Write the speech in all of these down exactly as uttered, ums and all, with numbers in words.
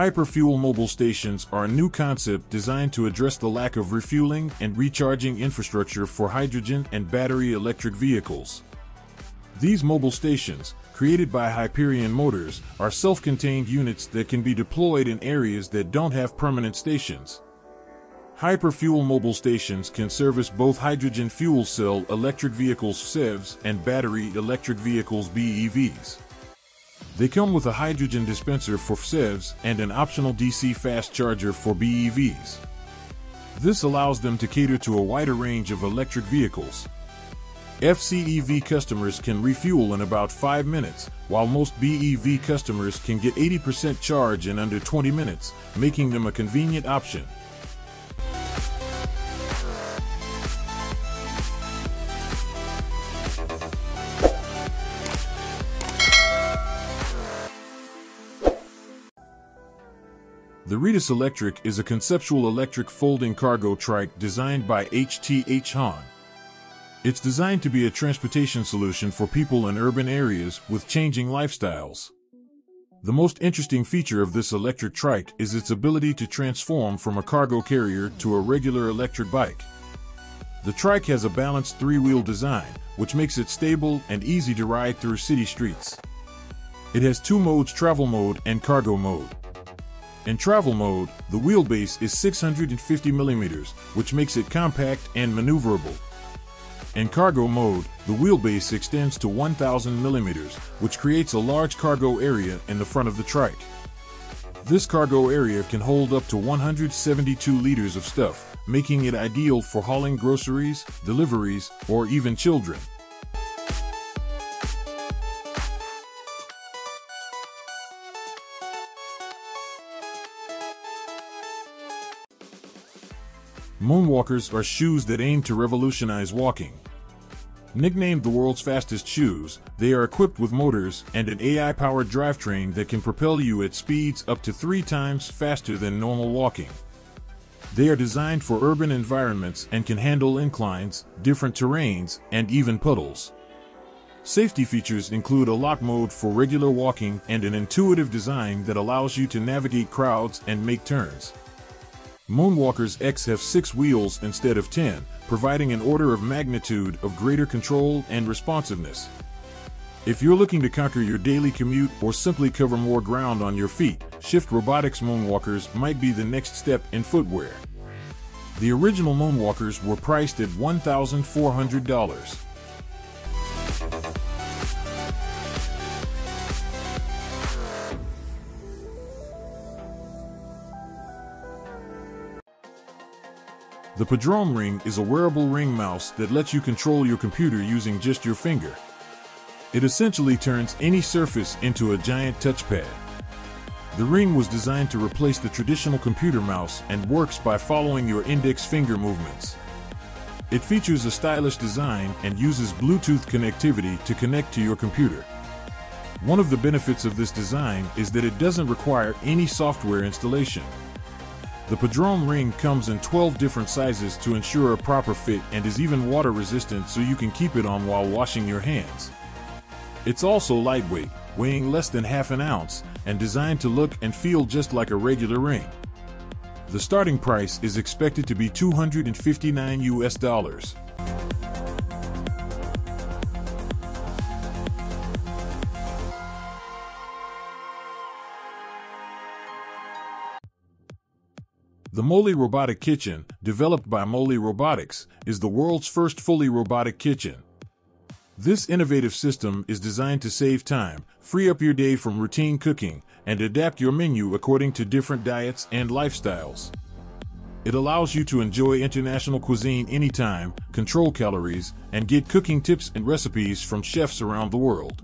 Hyperfuel mobile stations are a new concept designed to address the lack of refueling and recharging infrastructure for hydrogen and battery electric vehicles. These mobile stations, created by Hyperion Motors, are self-contained units that can be deployed in areas that don't have permanent stations. Hyperfuel mobile stations can service both hydrogen fuel cell electric vehicles (S E Vs) and battery electric vehicles (B E Vs). They come with a hydrogen dispenser for S E Vs and an optional D C fast charger for B E Vs. This allows them to cater to a wider range of electric vehicles. F C E V customers can refuel in about five minutes, while most B E V customers can get eighty percent charge in under twenty minutes, making them a convenient option. The Rhaetus Electric is a conceptual electric folding cargo trike designed by H T H Hahn. It's designed to be a transportation solution for people in urban areas with changing lifestyles. The most interesting feature of this electric trike is its ability to transform from a cargo carrier to a regular electric bike. The trike has a balanced three-wheel design, which makes it stable and easy to ride through city streets. It has two modes: travel mode and cargo mode. In travel mode, the wheelbase is six hundred fifty millimeters, which makes it compact and maneuverable. In cargo mode, the wheelbase extends to one thousand millimeters, which creates a large cargo area in the front of the trike. This cargo area can hold up to one hundred seventy-two liters of stuff, making it ideal for hauling groceries, deliveries, or even children. Moonwalkers are shoes that aim to revolutionize walking. Nicknamed the world's fastest shoes, they are equipped with motors and an A I-powered drivetrain that can propel you at speeds up to three times faster than normal walking. They are designed for urban environments and can handle inclines, different terrains, and even puddles. Safety features include a lock mode for regular walking and an intuitive design that allows you to navigate crowds and make turns. Moonwalkers X have six wheels instead of ten, providing an order of magnitude of greater control and responsiveness. If you're looking to conquer your daily commute or simply cover more ground on your feet, Shift Robotics Moonwalkers might be the next step in footwear. The original Moonwalkers were priced at one thousand four hundred dollars. The Padrone Ring is a wearable ring mouse that lets you control your computer using just your finger. It essentially turns any surface into a giant touchpad. The ring was designed to replace the traditional computer mouse and works by following your index finger movements. It features a stylish design and uses Bluetooth connectivity to connect to your computer. One of the benefits of this design is that it doesn't require any software installation. The Padrone Ring comes in twelve different sizes to ensure a proper fit and is even water resistant, so you can keep it on while washing your hands. It's also lightweight, weighing less than half an ounce, and designed to look and feel just like a regular ring. The starting price is expected to be two hundred fifty-nine U S dollars. The Moley Robotic Kitchen, developed by Moley Robotics, is the world's first fully robotic kitchen. This innovative system is designed to save time, free up your day from routine cooking, and adapt your menu according to different diets and lifestyles. It allows you to enjoy international cuisine anytime, control calories, and get cooking tips and recipes from chefs around the world.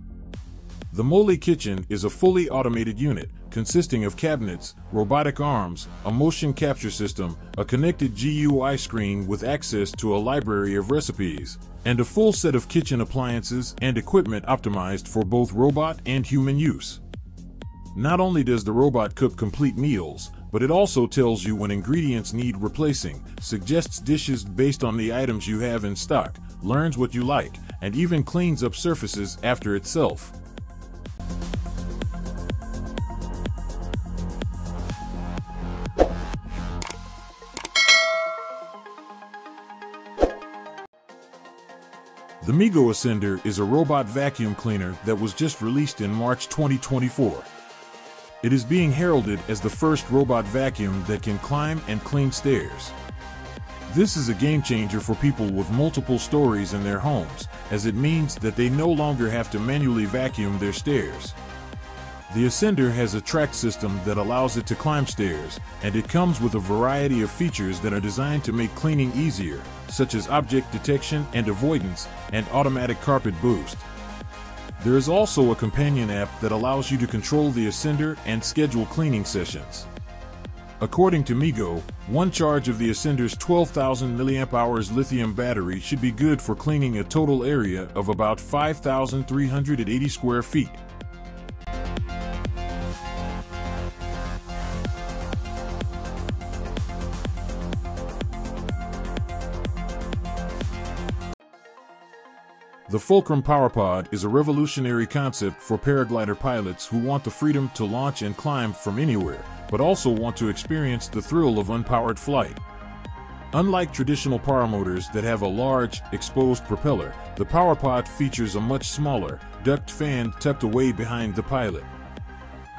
The Moley Kitchen is a fully automated unit, consisting of cabinets, robotic arms, a motion capture system, a connected G U I screen with access to a library of recipes, and a full set of kitchen appliances and equipment optimized for both robot and human use. Not only does the robot cook complete meals, but it also tells you when ingredients need replacing, suggests dishes based on the items you have in stock, learns what you like, and even cleans up surfaces after itself. The MIGO Ascender is a robot vacuum cleaner that was just released in March twenty twenty-four. It is being heralded as the first robot vacuum that can climb and clean stairs. This is a game changer for people with multiple stories in their homes, as it means that they no longer have to manually vacuum their stairs. The Ascender has a track system that allows it to climb stairs, and it comes with a variety of features that are designed to make cleaning easier, such as object detection and avoidance, and automatic carpet boost. There is also a companion app that allows you to control the Ascender and schedule cleaning sessions. According to MIGO, one charge of the Ascender's twelve thousand milliamp hour lithium battery should be good for cleaning a total area of about five thousand three hundred eighty square feet. The Fulcrum PowerPod is a revolutionary concept for paraglider pilots who want the freedom to launch and climb from anywhere, but also want to experience the thrill of unpowered flight. Unlike traditional paramotors that have a large, exposed propeller, the PowerPod features a much smaller, duct fan tucked away behind the pilot.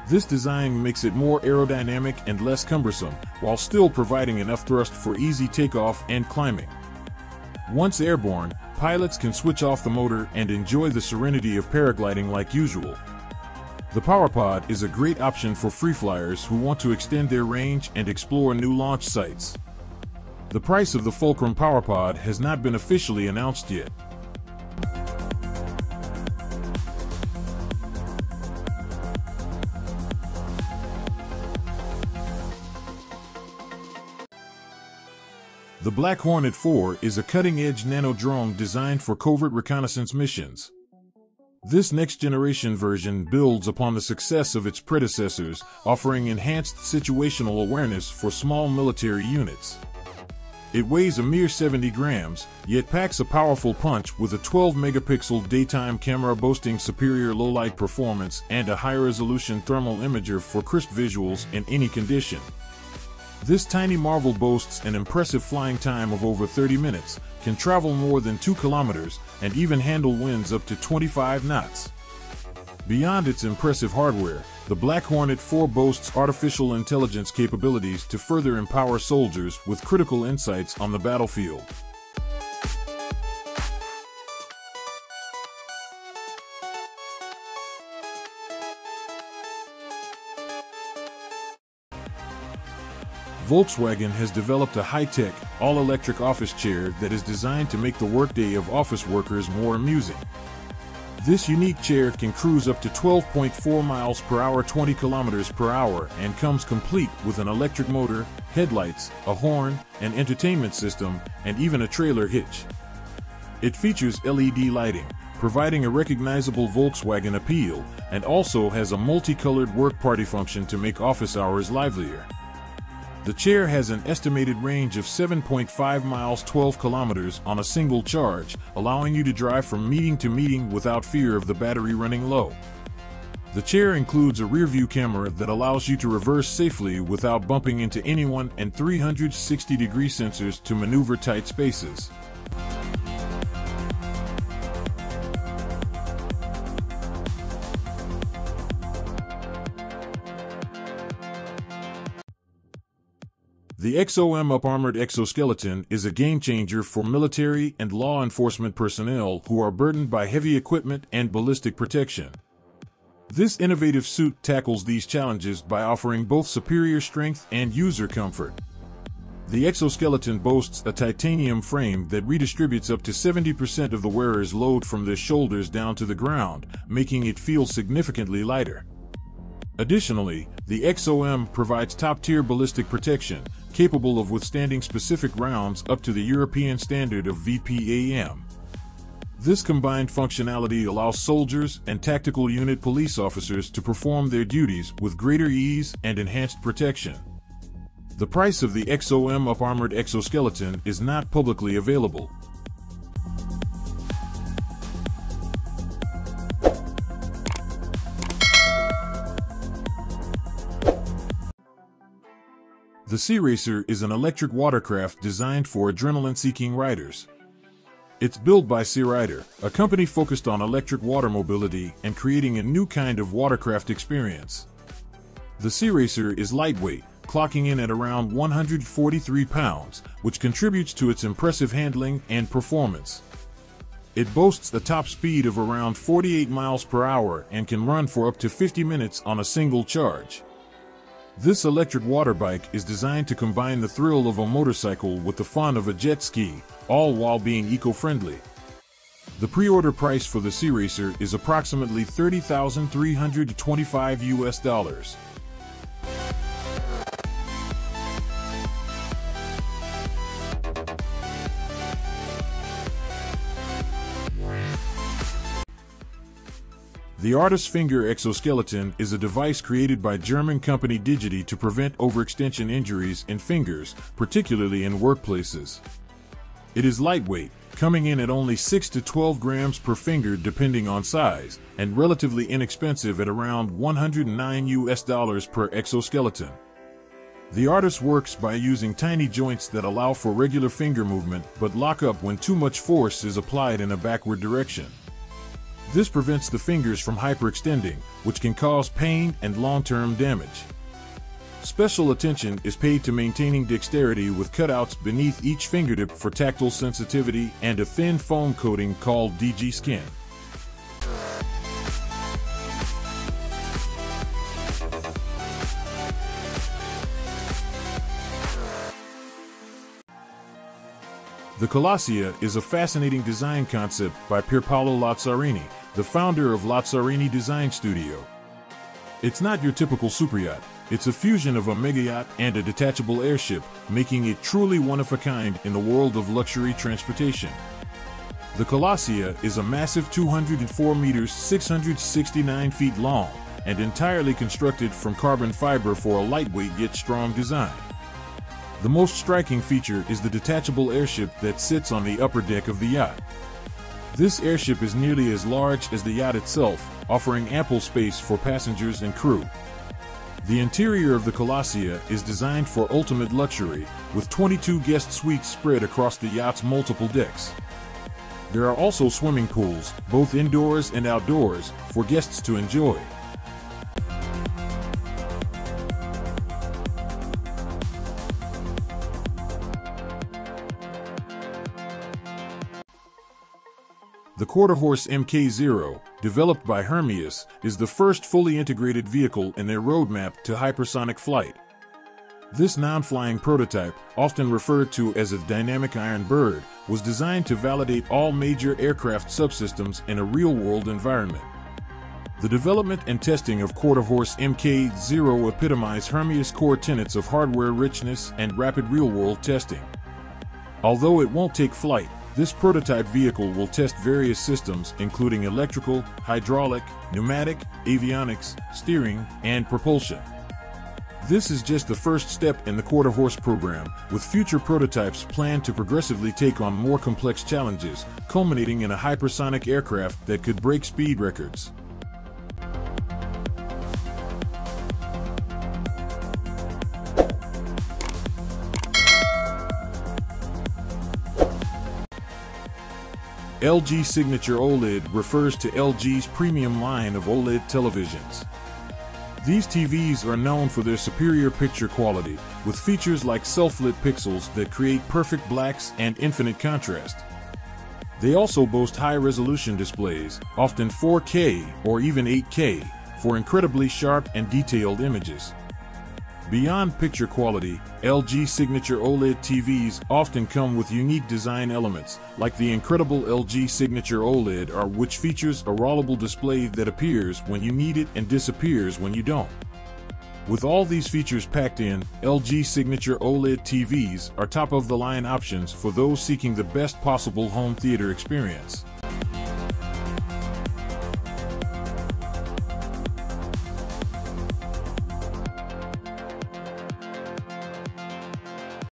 This design makes it more aerodynamic and less cumbersome, while still providing enough thrust for easy takeoff and climbing. Once airborne, pilots can switch off the motor and enjoy the serenity of paragliding like usual. The PowerPod is a great option for freeflyers who want to extend their range and explore new launch sites. The price of the Fulcrum PowerPod has not been officially announced yet. The Black Hornet four is a cutting-edge nano-drone designed for covert reconnaissance missions. This next-generation version builds upon the success of its predecessors, offering enhanced situational awareness for small military units. It weighs a mere seventy grams, yet packs a powerful punch with a twelve megapixel daytime camera boasting superior low-light performance and a high-resolution thermal imager for crisp visuals in any condition. This tiny marvel boasts an impressive flying time of over thirty minutes, can travel more than two kilometers, and even handle winds up to twenty-five knots. Beyond its impressive hardware, the Black Hornet four boasts artificial intelligence capabilities to further empower soldiers with critical insights on the battlefield. Volkswagen has developed a high-tech, all-electric office chair that is designed to make the workday of office workers more amusing. This unique chair can cruise up to twelve point four miles per hour, twenty kilometers per hour, and comes complete with an electric motor, headlights, a horn, an entertainment system, and even a trailer hitch. It features L E D lighting, providing a recognizable Volkswagen appeal, and also has a multicolored work party function to make office hours livelier. The chair has an estimated range of seven point five miles, twelve kilometers on a single charge, allowing you to drive from meeting to meeting without fear of the battery running low. The chair includes a rear-view camera that allows you to reverse safely without bumping into anyone and three hundred sixty degree sensors to maneuver tight spaces. The ExoM Up Armored Exoskeleton is a game-changer for military and law enforcement personnel who are burdened by heavy equipment and ballistic protection. This innovative suit tackles these challenges by offering both superior strength and user comfort. The exoskeleton boasts a titanium frame that redistributes up to seventy percent of the wearer's load from their shoulders down to the ground, making it feel significantly lighter. Additionally, the ExoM provides top-tier ballistic protection, capable of withstanding specific rounds up to the European standard of V P A M. This combined functionality allows soldiers and tactical unit police officers to perform their duties with greater ease and enhanced protection. The price of the ExoM Up Armored Exoskeleton is not publicly available. The Searacer is an electric watercraft designed for adrenaline-seeking riders. It's built by SeaRider, a company focused on electric water mobility and creating a new kind of watercraft experience. The Searacer is lightweight, clocking in at around one hundred forty-three pounds, which contributes to its impressive handling and performance. It boasts a top speed of around forty-eight miles per hour and can run for up to fifty minutes on a single charge. This electric water bike is designed to combine the thrill of a motorcycle with the fun of a jet ski, all while being eco-friendly. The pre-order price for the Searacer is approximately thirty thousand three hundred twenty-five U S dollars. The ARTUS finger exoskeleton is a device created by German company Digiti to prevent overextension injuries in fingers, particularly in workplaces. It is lightweight, coming in at only six to twelve grams per finger depending on size, and relatively inexpensive at around one hundred nine U S dollars per exoskeleton. The ARTUS works by using tiny joints that allow for regular finger movement but lock up when too much force is applied in a backward direction. This prevents the fingers from hyperextending, which can cause pain and long-term damage. Special attention is paid to maintaining dexterity with cutouts beneath each fingertip for tactile sensitivity and a thin foam coating called D G skin. The Colossea is a fascinating design concept by Pierpaolo Lazzarini, the founder of Lazzarini Design Studio. It's not your typical superyacht, it's a fusion of a megayacht and a detachable airship, making it truly one of a kind in the world of luxury transportation. The Colossea is a massive two hundred four meters six hundred sixty-nine feet long and entirely constructed from carbon fiber for a lightweight yet strong design. The most striking feature is the detachable airship that sits on the upper deck of the yacht. This airship is nearly as large as the yacht itself, offering ample space for passengers and crew. The interior of the Colossea is designed for ultimate luxury, with twenty-two guest suites spread across the yacht's multiple decks. There are also swimming pools, both indoors and outdoors, for guests to enjoy. The Quarterhorse M K zero, developed by Hermes, is the first fully integrated vehicle in their roadmap to hypersonic flight. This non-flying prototype, often referred to as a dynamic iron bird, was designed to validate all major aircraft subsystems in a real-world environment. The development and testing of Quarterhorse M K zero epitomize Hermes' core tenets of hardware richness and rapid real-world testing. Although it won't take flight, this prototype vehicle will test various systems including electrical, hydraulic, pneumatic, avionics, steering, and propulsion. This is just the first step in the Quarterhorse program, with future prototypes planned to progressively take on more complex challenges, culminating in a hypersonic aircraft that could break speed records. L G Signature OLED refers to L G's premium line of OLED televisions. These T Vs are known for their superior picture quality, with features like self-lit pixels that create perfect blacks and infinite contrast. They also boast high-resolution displays, often four K or even eight K, for incredibly sharp and detailed images. Beyond picture quality, L G Signature OLED T Vs often come with unique design elements, like the incredible L G Signature OLED R, which features a rollable display that appears when you need it and disappears when you don't. With all these features packed in, L G Signature OLED T Vs are top-of-the-line options for those seeking the best possible home theater experience.